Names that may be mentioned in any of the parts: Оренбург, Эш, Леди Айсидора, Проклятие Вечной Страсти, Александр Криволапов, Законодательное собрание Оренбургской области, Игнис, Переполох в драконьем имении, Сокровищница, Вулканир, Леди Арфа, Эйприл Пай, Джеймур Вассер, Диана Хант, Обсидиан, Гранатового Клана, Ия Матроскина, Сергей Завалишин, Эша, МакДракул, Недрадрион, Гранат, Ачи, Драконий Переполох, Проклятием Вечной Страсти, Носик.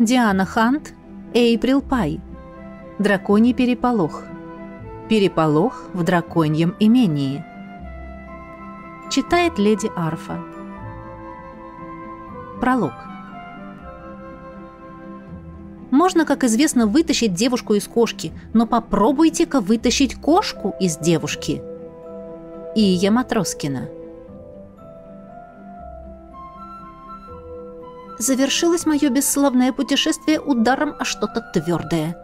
Диана Хант, Эйприл Пай. Драконий переполох. Переполох в драконьем имении. Читает леди Арфа. Пролог. Можно, как известно, вытащить девушку из кошки, но попробуйте-ка вытащить кошку из девушки. Ия Матроскина. Завершилось мое бесславное путешествие ударом о что-то твердое.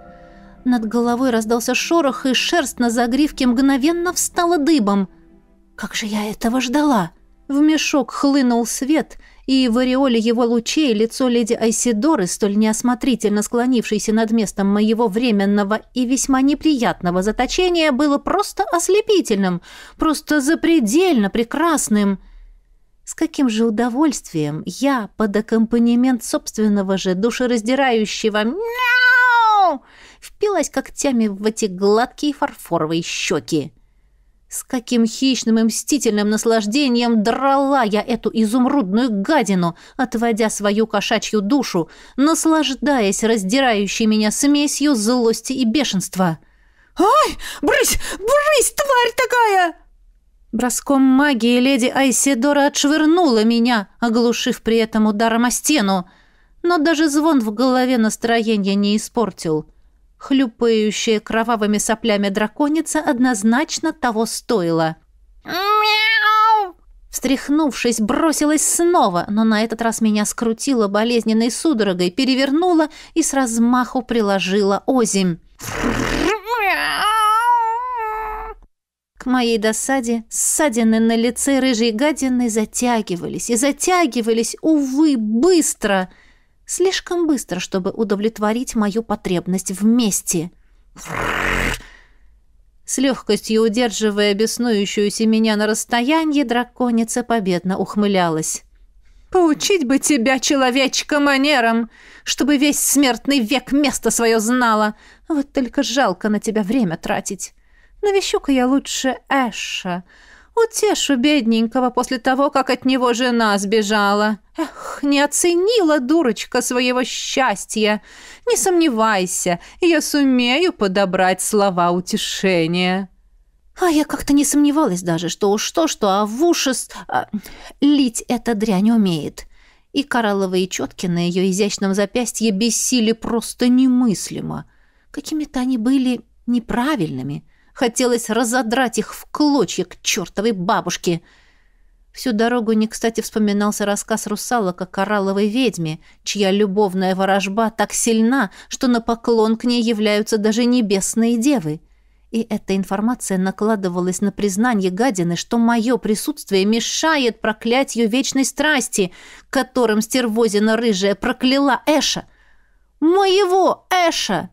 Над головой раздался шорох, и шерсть на загривке мгновенно встала дыбом. Как же я этого ждала! В мешок хлынул свет, и в ореоле его лучей лицо леди Айсидоры, столь неосмотрительно склонившейся над местом моего временного и весьма неприятного заточения, было просто ослепительным, просто запредельно прекрасным. С каким же удовольствием я под аккомпанемент собственного же душераздирающего «мяу» впилась когтями в эти гладкие фарфоровые щеки. С каким хищным и мстительным наслаждением драла я эту изумрудную гадину, отводя свою кошачью душу, наслаждаясь раздирающей меня смесью злости и бешенства. «Ай, брысь, брысь, тварь такая!» Броском магии леди Айсидора отшвырнула меня, оглушив при этом ударом о стену. Но даже звон в голове настроение не испортил. Хлюпающая кровавыми соплями драконица однозначно того стоила. «Мяу!» Встряхнувшись, бросилась снова, но на этот раз меня скрутила болезненной судорогой, перевернула и с размаху приложила озимь. К моей досаде ссадины на лице рыжей гадины затягивались и затягивались, увы, быстро. Слишком быстро, чтобы удовлетворить мою потребность в мести. С легкостью удерживая беснующуюся меня на расстоянии, драконица победно ухмылялась. «Поучить бы тебя, человечка, манерам, чтобы весь смертный век место свое знала. Вот только жалко на тебя время тратить. Навещу-ка я лучше Эша. Утешу бедненького после того, как от него жена сбежала. Эх, не оценила дурочка своего счастья. Не сомневайся, я сумею подобрать слова утешения». А я как-то не сомневалась даже, что уж то, а в уши лить эта дрянь умеет. И коралловые четки на ее изящном запястье бесили просто немыслимо. Какими-то они были неправильными. Хотелось разодрать их в клочья к чертовой бабушке. Всю дорогу не кстати вспоминался рассказ русалок о коралловой ведьме, чья любовная ворожба так сильна, что на поклон к ней являются даже небесные девы. И эта информация накладывалась на признание гадины, что мое присутствие мешает проклятию вечной страсти, которым стервозина рыжая прокляла Эша. «Моего Эша!»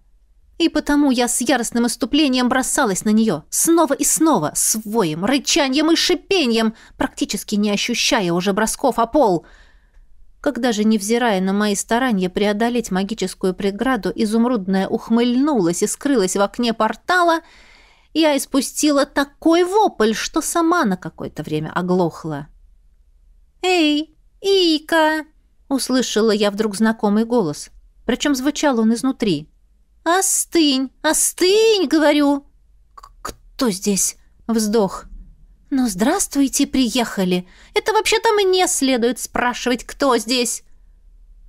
И потому я с яростным иступлением бросалась на нее, снова и снова, с воем, рычанием и шипением, практически не ощущая уже бросков о пол. Когда же, невзирая на мои старания преодолеть магическую преграду, изумрудная ухмыльнулась и скрылась в окне портала, я испустила такой вопль, что сама на какое-то время оглохла. «Эй, Ика!» — услышала я вдруг знакомый голос, причем звучал он изнутри. «Остынь! Остынь!» — говорю. «Кто здесь?» — вздох. «Ну, здравствуйте, приехали. Это вообще-то мне следует спрашивать, кто здесь».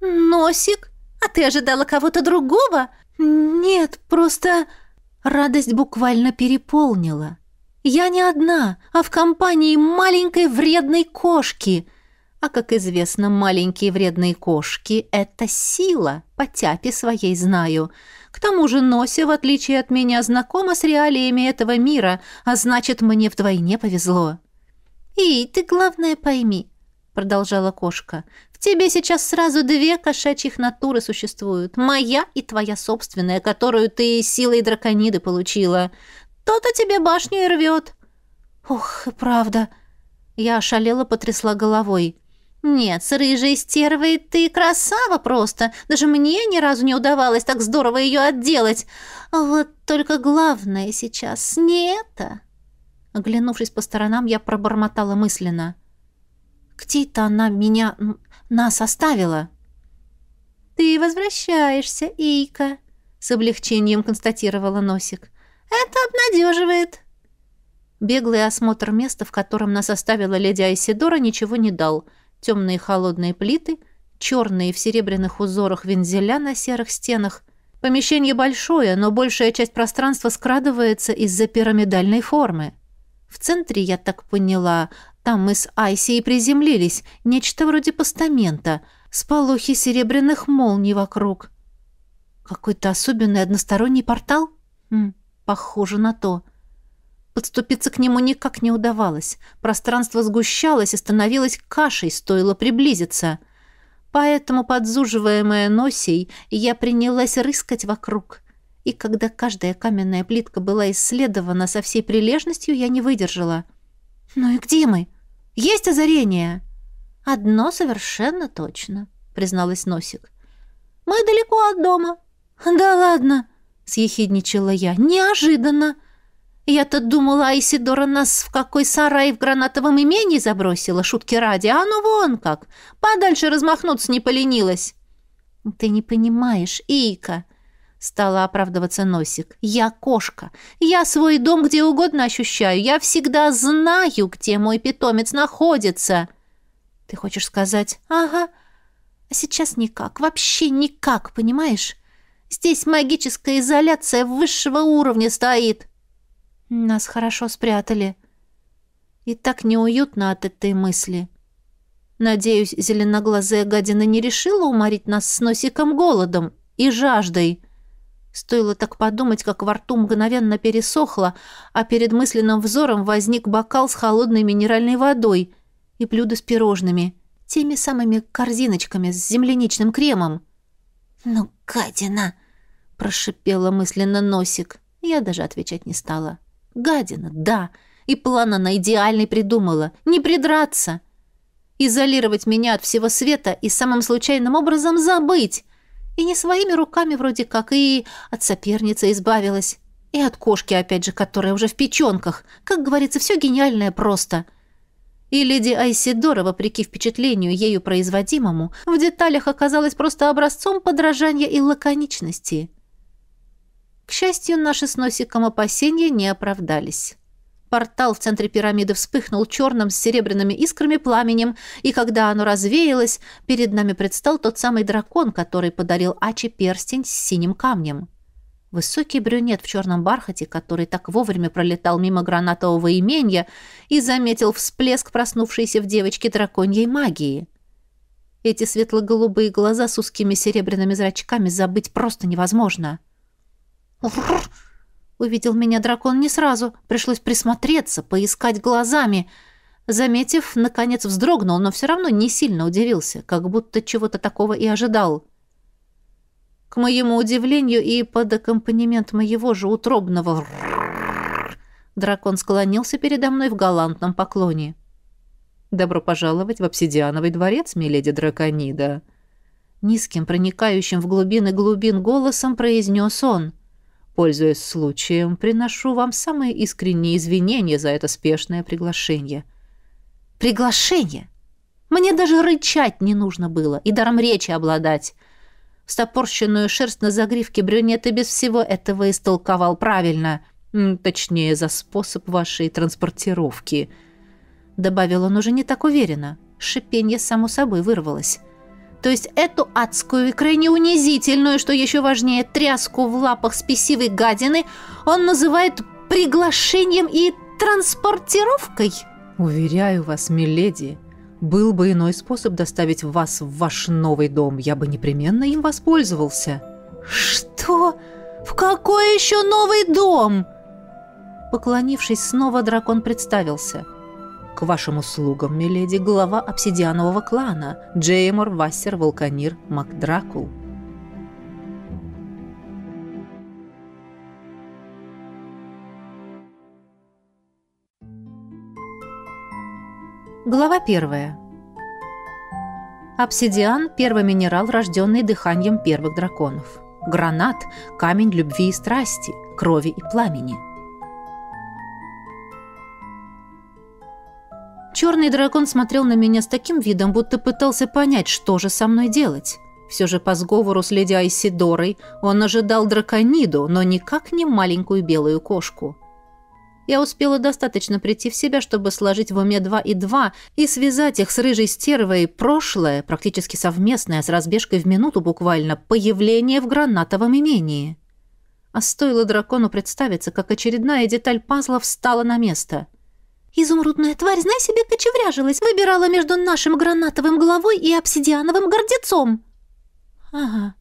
«Носик? А ты ожидала кого-то другого?» «Нет, просто...» Радость буквально переполнила. «Я не одна, а в компании маленькой вредной кошки». А, как известно, маленькие вредные кошки — это сила, по тяпе своей знаю. К тому же Нося, в отличие от меня, знакома с реалиями этого мира, а значит, мне вдвойне повезло. «И ты, главное, пойми», — продолжала кошка, — «в тебе сейчас сразу две кошачьих натуры существуют, моя и твоя собственная, которую ты силой дракониды получила. То-то тебе башню и рвет». «Ух, правда». Я ошалела, потрясла головой. «Нет, с рыжей стервой ты красава просто. Даже мне ни разу не удавалось так здорово ее отделать. Вот только главное сейчас не это». Оглянувшись по сторонам, я пробормотала мысленно. «Где-то она нас оставила». «Ты возвращаешься, Эйка», — с облегчением констатировала Носик. «Это обнадеживает». Беглый осмотр места, в котором нас оставила леди Айсидора, ничего не дал. Темные холодные плиты, черные в серебряных узорах вензеля на серых стенах. Помещение большое, но большая часть пространства скрадывается из-за пирамидальной формы. В центре, я так поняла, там мы с Айси и приземлились, нечто вроде постамента, сполохи серебряных молний вокруг. Какой-то особенный односторонний портал? Похоже на то. Подступиться к нему никак не удавалось. Пространство сгущалось и становилось кашей, стоило приблизиться. Поэтому, подзуживаемая Носей, я принялась рыскать вокруг. И когда каждая каменная плитка была исследована со всей прилежностью, я не выдержала. «Ну и где мы? Есть озарение?» «Одно совершенно точно», — призналась Носик. «Мы далеко от дома». «Да ладно», — съехидничала я. «Неожиданно! Я-то думала, Айсидора нас в какой сарай в Гранатовом имении забросила, шутки ради, а ну вон как! Подальше размахнуться не поленилась!» «Ты не понимаешь, Ика!» — стала оправдываться Носик. «Я кошка. Я свой дом где угодно ощущаю. Я всегда знаю, где мой питомец находится!» «Ты хочешь сказать? Ага. А сейчас никак, вообще никак, понимаешь? Здесь магическая изоляция высшего уровня стоит!» «Нас хорошо спрятали. И так неуютно от этой мысли. Надеюсь, зеленоглазая гадина не решила уморить нас с Носиком голодом и жаждой. Стоило так подумать, как во рту мгновенно пересохло, а перед мысленным взором возник бокал с холодной минеральной водой и блюдо с пирожными, теми самыми корзиночками с земляничным кремом». «Ну, гадина!» – прошипела мысленно Носик. Я даже отвечать не стала. «Гадина, да, и план она идеальный придумала. Не придраться. Изолировать меня от всего света и самым случайным образом забыть. И не своими руками вроде как, и от соперницы избавилась. И от кошки, опять же, которая уже в печенках. Как говорится, все гениальное просто». И леди Айсидора, вопреки впечатлению ею производимому, в деталях оказалась просто образцом подражания и лаконичности. К счастью, наши с Носиком опасения не оправдались. Портал в центре пирамиды вспыхнул черным с серебряными искрами пламенем, и когда оно развеялось, перед нами предстал тот самый дракон, который подарил Ачи перстень с синим камнем. Высокий брюнет в черном бархате, который так вовремя пролетал мимо Гранатового именья и заметил всплеск проснувшейся в девочке драконьей магии. Эти светло-голубые глаза с узкими серебряными зрачками забыть просто невозможно. «Уррр!» Увидел меня дракон не сразу. Пришлось присмотреться, поискать глазами. Заметив, наконец вздрогнул, но все равно не сильно удивился, как будто чего-то такого и ожидал. К моему удивлению и под аккомпанемент моего же утробного дракон склонился передо мной в галантном поклоне. «Добро пожаловать в Обсидиановый дворец, миледи Драконида!» Низким, проникающим в глубины глубин голосом произнес он. «Пользуясь случаем, приношу вам самые искренние извинения за это спешное приглашение». «Приглашение? Мне даже рычать не нужно было и даром речи обладать». Стопорщенную шерсть на загривке брюнета без всего этого истолковал правильно. «Точнее, за способ вашей транспортировки», — добавил он уже не так уверенно. Шипенье само собой вырвалось. То есть эту адскую и крайне унизительную, что еще важнее, тряску в лапах спесивой гадины он называет приглашением и транспортировкой? «Уверяю вас, миледи, был бы иной способ доставить вас в ваш новый дом, я бы непременно им воспользовался». «Что? В какой еще новый дом?» Поклонившись снова, дракон представился. «К вашим услугам, миледи, глава Обсидианового клана, Джеймур Вассер, Вулканир, МакДракул». Глава 1. Обсидиан – первый минерал, рожденный дыханием первых драконов. Гранат – камень любви и страсти, крови и пламени. Черный дракон смотрел на меня с таким видом, будто пытался понять, что же со мной делать. Все же по сговору с леди Айсидорой он ожидал дракониду, но никак не маленькую белую кошку. Я успела достаточно прийти в себя, чтобы сложить в уме 2 и 2 и связать их с рыжей стервой прошлое, практически совместное, с разбежкой в минуту буквально, появление в гранатовом имении. А стоило дракону представиться, как очередная деталь пазла встала на место. «Изумрудная тварь, знай себе, кочевряжилась, выбирала между нашим гранатовым головой и обсидиановым гордецом». «Ага,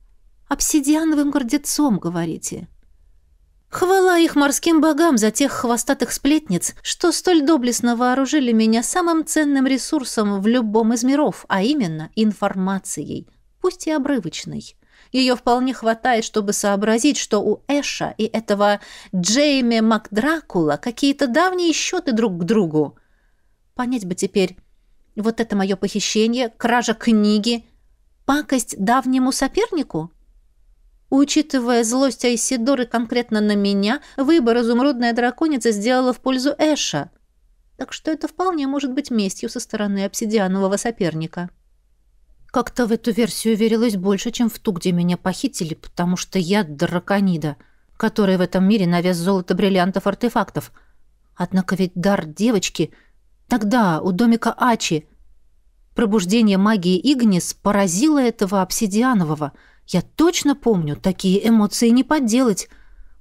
обсидиановым гордецом, говорите». Хвала их морским богам за тех хвостатых сплетниц, что столь доблестно вооружили меня самым ценным ресурсом в любом из миров, а именно информацией, пусть и обрывочной. Ее вполне хватает, чтобы сообразить, что у Эша и этого Джейми МакДракула какие-то давние счеты друг к другу. Понять бы теперь, вот это мое похищение, кража книги, пакость давнему сопернику? Учитывая злость Айсидоры конкретно на меня, выбор изумрудная драконица сделала в пользу Эша. Так что это вполне может быть местью со стороны обсидианового соперника. Как-то в эту версию верилось больше, чем в ту, где меня похитили, потому что я драконида, которая в этом мире на вес золота, бриллиантов, артефактов. Однако ведь дар девочки тогда у домика Ачи, пробуждение магии Игнис, поразило этого обсидианового. Я точно помню, такие эмоции не подделать.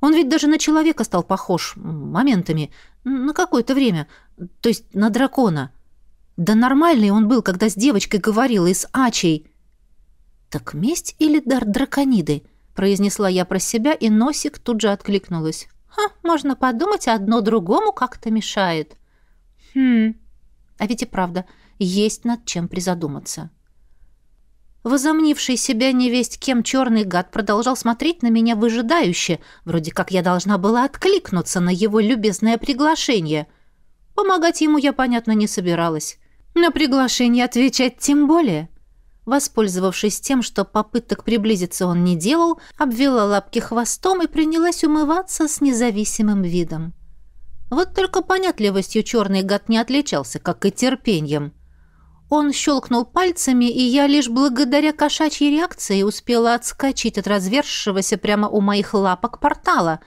Он ведь даже на человека стал похож моментами, на какое-то время, то есть на дракона. Да нормальный он был, когда с девочкой говорила и с Ачей. «Так месть или дар дракониды?» – произнесла я про себя, и Носик тут же откликнулась. «Ха, можно подумать, одно другому как-то мешает». А ведь и правда, есть над чем призадуматься». Возомнивший себя невесть кем черный гад продолжал смотреть на меня выжидающе, вроде как я должна была откликнуться на его любезное приглашение. Помогать ему я, понятно, не собиралась. На приглашение отвечать тем более. Воспользовавшись тем, что попыток приблизиться он не делал, обвела лапки хвостом и принялась умываться с независимым видом. Вот только понятливостью черный гад не отличался, как и терпением. Он щелкнул пальцами, и я лишь благодаря кошачьей реакции успела отскочить от разверзшегося прямо у моих лапок портала.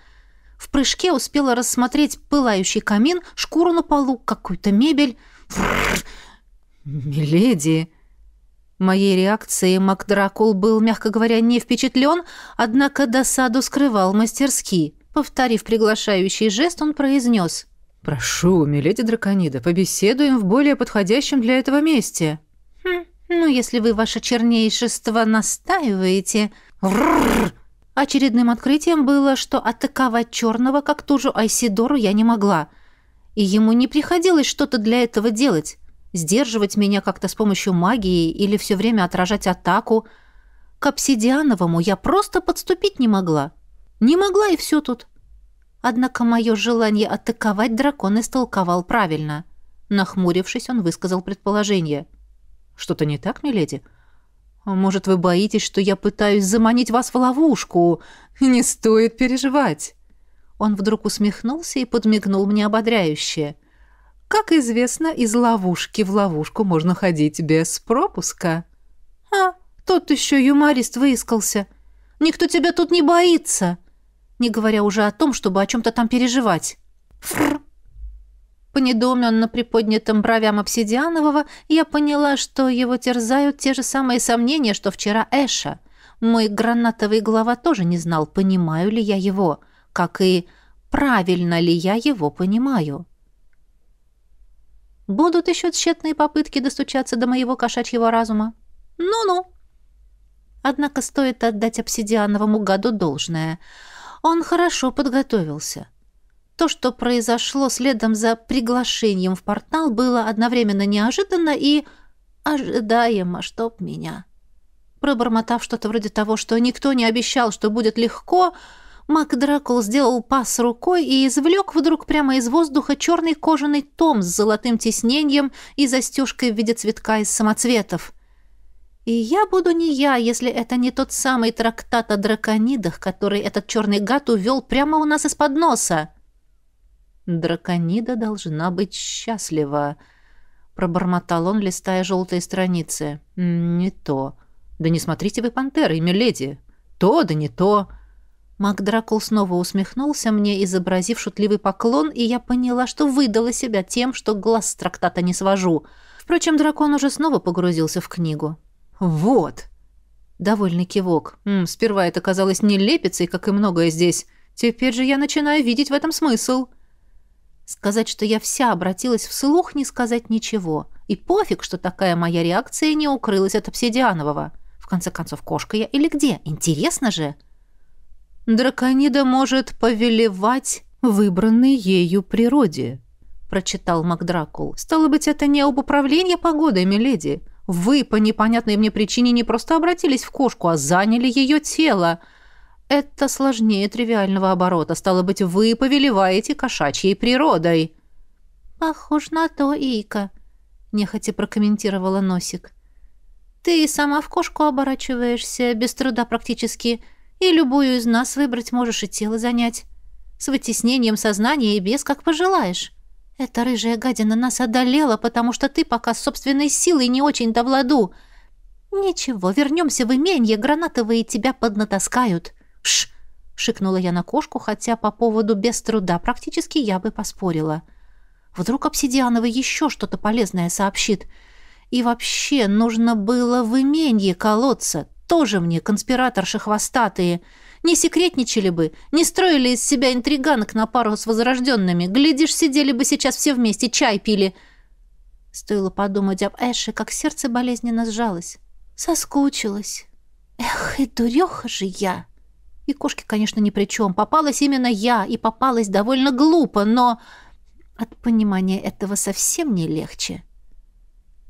В прыжке успела рассмотреть пылающий камин, шкуру на полу, какую-то мебель. «Миледи!» Моей реакцией МакДракул был, мягко говоря, не впечатлен, однако досаду скрывал мастерски. Повторив приглашающий жест, он произнес: «Прошу, миледи драконида, побеседуем в более подходящем для этого месте». «Ну, если вы, ваше чернейшество, настаиваете...» Очередным открытием было, что атаковать черного, как ту же Айсидору, я не могла. И ему не приходилось что-то для этого делать. Сдерживать меня как-то с помощью магии или все время отражать атаку. К обсидиановому я просто подступить не могла. Не могла, и все тут. Однако мое желание атаковать дракон истолковал правильно. Нахмурившись, он высказал предположение. «Что-то не так, миледи? Может, вы боитесь, что я пытаюсь заманить вас в ловушку? Не стоит переживать!» Он вдруг усмехнулся и подмигнул мне ободряюще. «Как известно, из ловушки в ловушку можно ходить без пропуска». «А, тот еще юморист выискался. Никто тебя тут не боится!» не говоря уже о том, чтобы о чем-то там переживать. По недоуменно приподнятым бровям обсидианового я поняла, что его терзают те же самые сомнения, что вчера Эша. Мой гранатовый глава тоже не знал, понимаю ли я его, как и правильно ли я его понимаю. Будут еще тщетные попытки достучаться до моего кошачьего разума. Ну-ну. Однако стоит отдать обсидиановому гаду должное. Он хорошо подготовился. То, что произошло следом за приглашением в портал, было одновременно неожиданно и ожидаемо, чтоб меня. Пробормотав что-то вроде того, что никто не обещал, что будет легко, МакДракул сделал пас рукой и извлек вдруг прямо из воздуха черный кожаный том с золотым тиснением и застежкой в виде цветка из самоцветов. И я буду не я, если это не тот самый трактат о драконидах, который этот черный гад увел прямо у нас из-под носа. «Драконида должна быть счастлива», — пробормотал он, листая желтые страницы. «Не то. Да не смотрите вы пантерой, миледи. То да не то. МакДракул снова усмехнулся мне, изобразив шутливый поклон, и я поняла, что выдала себя тем, что глаз с трактата не свожу. Впрочем, дракон уже снова погрузился в книгу. «Вот!» Довольный кивок. Сперва это казалось нелепицей, как и многое здесь. Теперь же я начинаю видеть в этом смысл». Сказать, что я вся обратилась вслух, не сказать ничего. И пофиг, что такая моя реакция не укрылась от обсидианового. В конце концов, кошка я или где? Интересно же. «Драконида может повелевать выбранной ею природе», — прочитал МакДракул. «Стало быть, это не об управлении погодой, миледи. Вы по непонятной мне причине не просто обратились в кошку, а заняли ее тело. Это сложнее тривиального оборота. Стало быть, вы повелеваете кошачьей природой». «Похож на то, Ика», — нехотя прокомментировала Носик. «Ты сама в кошку оборачиваешься, без труда практически, и любую из нас выбрать можешь и тело занять. С вытеснением сознания и без, как пожелаешь. Эта рыжая гадина нас одолела, потому что ты пока с собственной силой не очень-то в ладу. Ничего, вернемся в именье, гранатовые тебя поднатаскают». «Шш!» — шикнула я на кошку, хотя по поводу «без труда» практически я бы поспорила. Вдруг обсидиановый еще что-то полезное сообщит. И вообще нужно было в именье колоться. Тоже мне конспираторши хвостатые. Не секретничали бы, не строили из себя интриганок на пару с возрожденными. Глядишь, сидели бы сейчас все вместе, чай пили. Стоило подумать об Эше, как сердце болезненно сжалось. Соскучилась. Эх, и дуреха же я. И кошки, конечно, ни при чем. Попалась именно я, и попалась довольно глупо, но от понимания этого совсем не легче.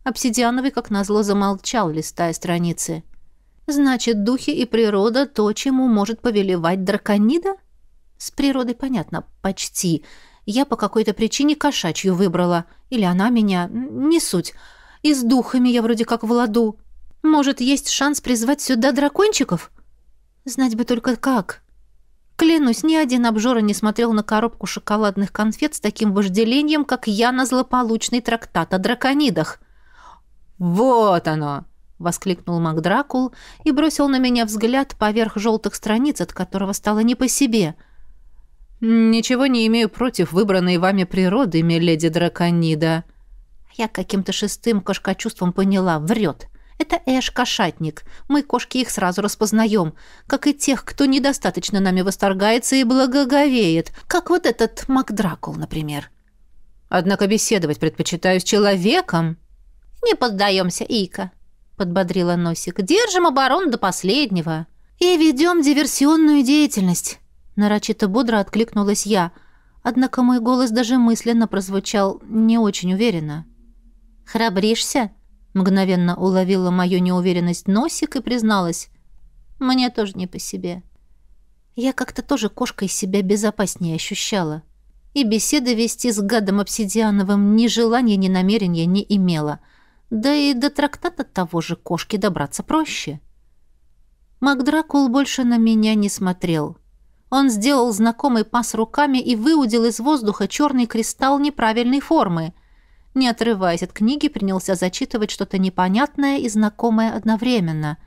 Обсидиановый, как назло, замолчал, листая страницы. «Значит, духи и природа — то, чему может повелевать драконида?» «С природой понятно. Почти. Я по какой-то причине кошачью выбрала. Или она меня. Не суть. И с духами я вроде как в ладу. Может, есть шанс призвать сюда дракончиков? Знать бы только как». Клянусь, ни один обжора не смотрел на коробку шоколадных конфет с таким вожделением, как я на злополучный трактат о драконидах. «Вот оно!» — воскликнул МакДракул и бросил на меня взгляд поверх желтых страниц, от которого стало не по себе. «Ничего не имею против выбранной вами природы, миледи драконида». Я каким-то шестым кошкочувством поняла, врет. Это Эш-кошатник. Мы, кошки, их сразу распознаем. Как и тех, кто недостаточно нами восторгается и благоговеет. Как вот этот МакДракул, например. Однако беседовать предпочитаю с человеком. «Не поддаемся, Ика», — подбодрила Носик. «Держим оборону до последнего. И ведем диверсионную деятельность», — нарочито бодро откликнулась я. Однако мой голос даже мысленно прозвучал не очень уверенно. «Храбришься?» Мгновенно уловила мою неуверенность Носик и призналась. «Мне тоже не по себе». Я как-то тоже кошкой себя безопаснее ощущала. И беседы вести с гадом обсидиановым ни желания, ни намерения не имела. Да и до трактата того же кошки добраться проще. МакДракул больше на меня не смотрел. Он сделал знакомый пас руками и выудил из воздуха черный кристалл неправильной формы. Не отрываясь от книги, принялся зачитывать что-то непонятное и знакомое одновременно.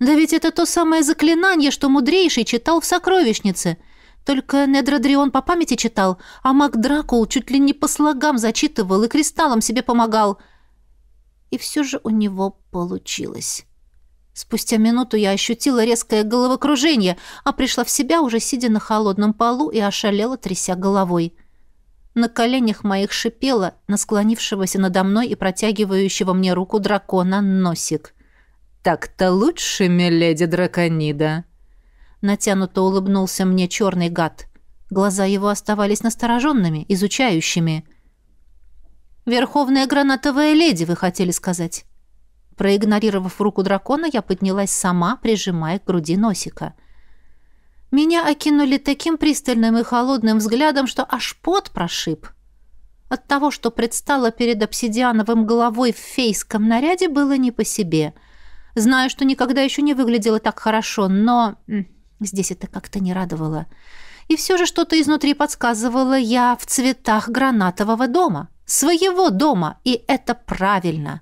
«Да ведь это то самое заклинание, что мудрейший читал в «Сокровищнице». Только Недрадрион по памяти читал, а МакДракул чуть ли не по слогам зачитывал и кристаллом себе помогал. И все же у него получилось». Спустя минуту я ощутила резкое головокружение, а пришла в себя, уже сидя на холодном полу, и ошалела, тряся головой. На коленях моих шипела на склонившегося надо мной и протягивающего мне руку дракона Носик. «Так-то лучше, миледи драконида!» Натянуто улыбнулся мне черный гад. Глаза его оставались настороженными, изучающими. «Верховная гранатовая леди, вы хотели сказать?» Проигнорировав руку дракона, я поднялась сама, прижимая к груди Носика. Меня окинули таким пристальным и холодным взглядом, что аж пот прошиб. От того, что предстало перед обсидиановым головой в фейском наряде, было не по себе. Знаю, что никогда еще не выглядело так хорошо, но здесь это как-то не радовало. И все же что-то изнутри подсказывало: я в цветах гранатового дома, своего дома, и это правильно.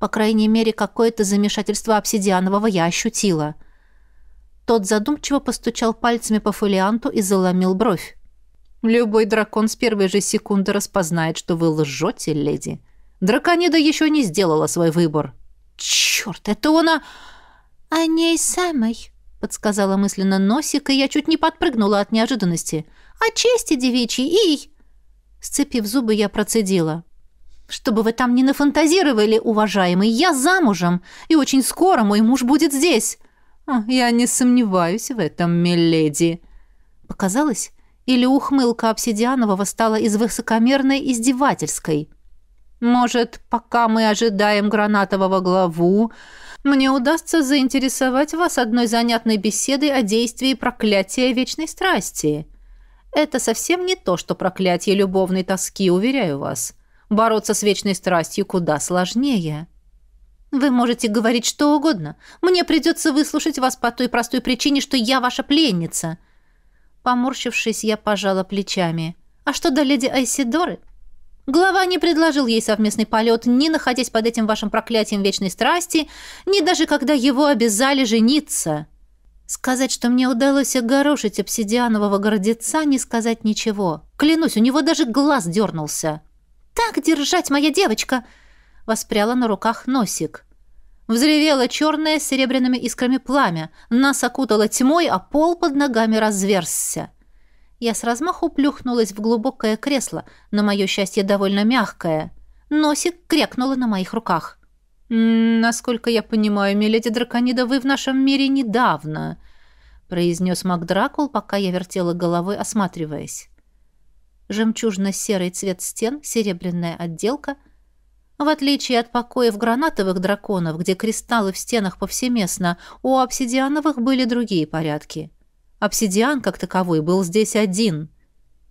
По крайней мере, какое-то замешательство обсидианового я ощутила. Тот задумчиво постучал пальцами по фолианту и заломил бровь. «Любой дракон с первой же секунды распознает, что вы лжете, леди. Драконида еще не сделала свой выбор». «Черт, это она...» «О ней самой», — подсказала мысленно Носик, и я чуть не подпрыгнула от неожиданности. «О чести девичьей и...» Сцепив зубы, я процедила. «Чтобы вы там не нафантазировали, уважаемый, я замужем, и очень скоро мой муж будет здесь». «Я не сомневаюсь в этом, миледи». Показалось, или ухмылка обсидианового стала из высокомерной издевательской. «Может, пока мы ожидаем гранатового главу, мне удастся заинтересовать вас одной занятной беседой о действии проклятия вечной страсти. Это совсем не то, что проклятие любовной тоски, уверяю вас. Бороться с вечной страстью куда сложнее». «Вы можете говорить что угодно. Мне придется выслушать вас по той простой причине, что я ваша пленница». Поморщившись, я пожала плечами. «А что до леди Айсидоры? Глава не предложил ей совместный полет, ни находясь под этим вашим проклятием вечной страсти, ни даже когда его обязали жениться». Сказать, что мне удалось огорошить обсидианового гордеца, не сказать ничего. Клянусь, у него даже глаз дернулся. «Так держать, моя девочка!» — воспряла на руках Носик. Взревело черное с серебряными искрами пламя. Нас окутало тьмой, а пол под ногами разверзся. Я с размаху плюхнулась в глубокое кресло, но мое счастье довольно мягкое. Носик крякнула на моих руках. «Насколько я понимаю, миледи Драконида, вы в нашем мире недавно», — произнес МакДракул, пока я вертела головой, осматриваясь. Жемчужно-серый цвет стен, серебряная отделка. В отличие от покоев гранатовых драконов, где кристаллы в стенах повсеместно, у обсидиановых были другие порядки. Обсидиан, как таковой, был здесь один.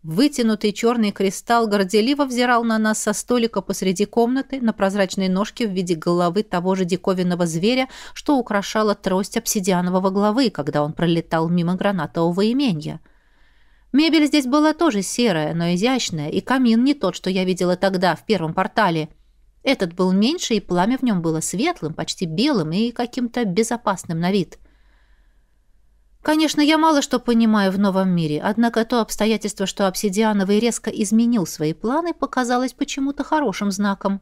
Вытянутый черный кристалл горделиво взирал на нас со столика посреди комнаты на прозрачной ножке в виде головы того же диковинного зверя, что украшала трость обсидианового главы, когда он пролетал мимо гранатового именья. Мебель здесь была тоже серая, но изящная, и камин не тот, что я видела тогда в первом портале. Этот был меньше, и пламя в нем было светлым, почти белым и каким-то безопасным на вид. Конечно, я мало что понимаю в новом мире, однако то обстоятельство, что обсидиановый резко изменил свои планы, показалось почему-то хорошим знаком.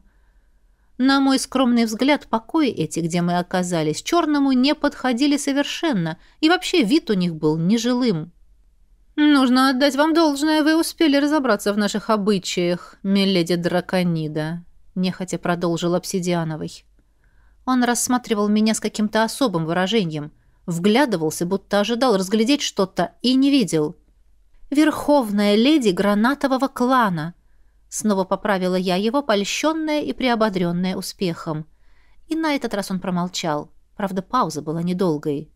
На мой скромный взгляд, покои эти, где мы оказались, черному не подходили совершенно, и вообще вид у них был нежилым. «Нужно отдать вам должное, вы успели разобраться в наших обычаях, миледи Драконида», — нехотя продолжил обсидиановый. Он рассматривал меня с каким-то особым выражением. Вглядывался, будто ожидал разглядеть что-то, и не видел. «Верховная леди Гранатового клана», — снова поправила я его, польщенная и приободренная успехом. И на этот раз он промолчал. Правда, пауза была недолгой.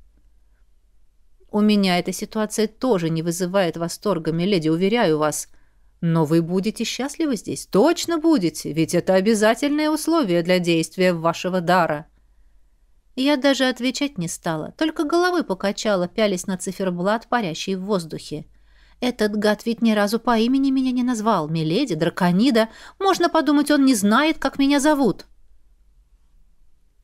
«У меня эта ситуация тоже не вызывает восторга, миледи, уверяю вас. Но вы будете счастливы здесь, точно будете, ведь это обязательное условие для действия вашего дара». Я даже отвечать не стала, только головой покачала, пялись на циферблат, парящий в воздухе. Этот гад ведь ни разу по имени меня не назвал. Миледи, Драконида, можно подумать, он не знает, как меня зовут.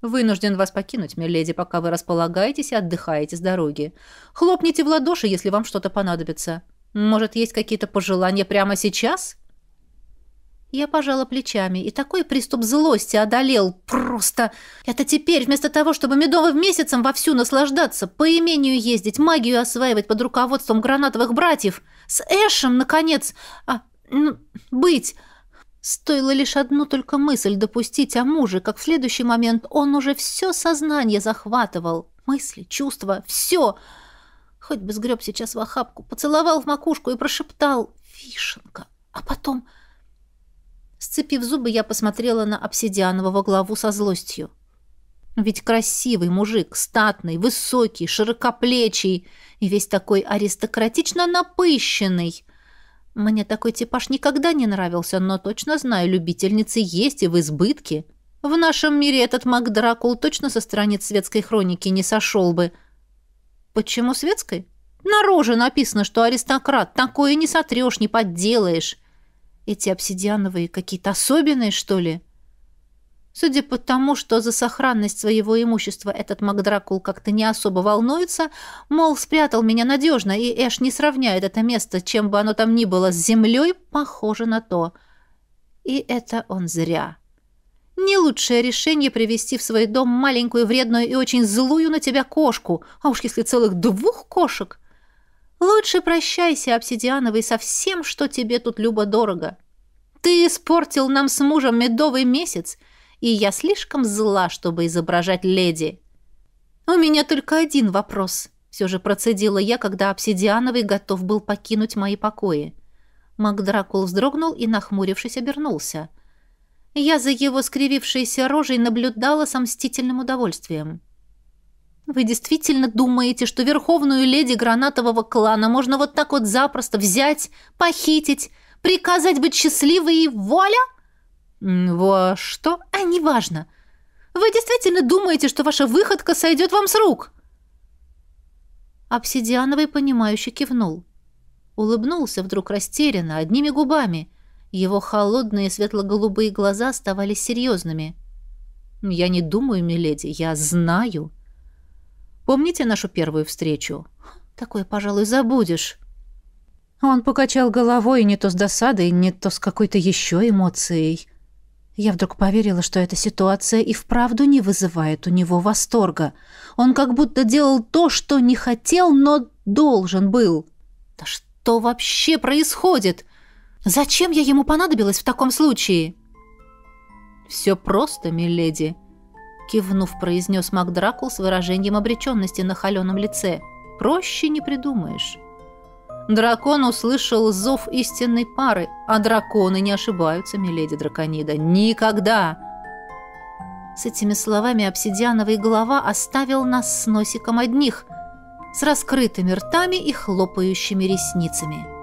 «Вынужден вас покинуть, миледи, пока вы располагаетесь и отдыхаете с дороги. Хлопните в ладоши, если вам что-то понадобится. Может, есть какие-то пожелания прямо сейчас?» Я пожала плечами, и такой приступ злости одолел. Просто это теперь вместо того, чтобы медовым месяцем вовсю наслаждаться, по имению ездить, магию осваивать под руководством гранатовых братьев, с Эшем, наконец, быть. Стоило лишь одну только мысль допустить о муже, как в следующий момент он уже все сознание захватывал. Мысли, чувства, все. Хоть бы сгреб сейчас в охапку, поцеловал в макушку и прошептал: «Вишенка». А потом... Сцепив зубы, я посмотрела на обсидианового главу со злостью. Ведь красивый мужик, статный, высокий, широкоплечий и весь такой аристократично напыщенный. Мне такой типаж никогда не нравился, но точно знаю, любительницы есть и в избытке. В нашем мире этот МакДракул точно со страниц светской хроники не сошел бы. Почему светской? На роже написано, что аристократ, такое не сотрешь, не подделаешь. Эти обсидиановые какие-то особенные, что ли? Судя по тому, что за сохранность своего имущества этот МакДракул как-то не особо волнуется, мол, спрятал меня надежно, и Эш не сравняет это место, чем бы оно там ни было, с землей, похоже на то. И это он зря. Не лучшее решение привести в свой дом маленькую, вредную и очень злую на тебя кошку, а уж если целых 2 кошек. Лучше прощайся, обсидиановый, со всем, что тебе тут любо-дорого. Ты испортил нам с мужем медовый месяц, и я слишком зла, чтобы изображать леди. У меня только один вопрос, все же процедила я, когда обсидиановый готов был покинуть мои покои. МакДракул вздрогнул и, нахмурившись, обернулся. Я за его скривившейся рожей наблюдала с мстительным удовольствием. «Вы действительно думаете, что верховную леди Гранатового клана можно вот так вот запросто взять, похитить, приказать быть счастливой и воля?» «Во что? А неважно. Вы действительно думаете, что ваша выходка сойдет вам с рук?» Обсидиановый, понимающе кивнул. Улыбнулся вдруг растерянно, одними губами. Его холодные светло-голубые глаза оставались серьезными. «Я не думаю, миледи, я знаю. Помните нашу первую встречу? Такое, пожалуй, забудешь». Он покачал головой не то с досадой, не то с какой-то еще эмоцией. Я вдруг поверила, что эта ситуация и вправду не вызывает у него восторга. Он как будто делал то, что не хотел, но должен был. Да что вообще происходит? Зачем я ему понадобилась в таком случае? «Все просто, миледи», — кивнув, произнес МакДракул с выражением обреченности на холеном лице. «Проще не придумаешь». Дракон услышал зов истинной пары, а драконы не ошибаются, миледи Драконида. Никогда! С этими словами обсидиановая голова оставил нас с Носиком одних, с раскрытыми ртами и хлопающими ресницами.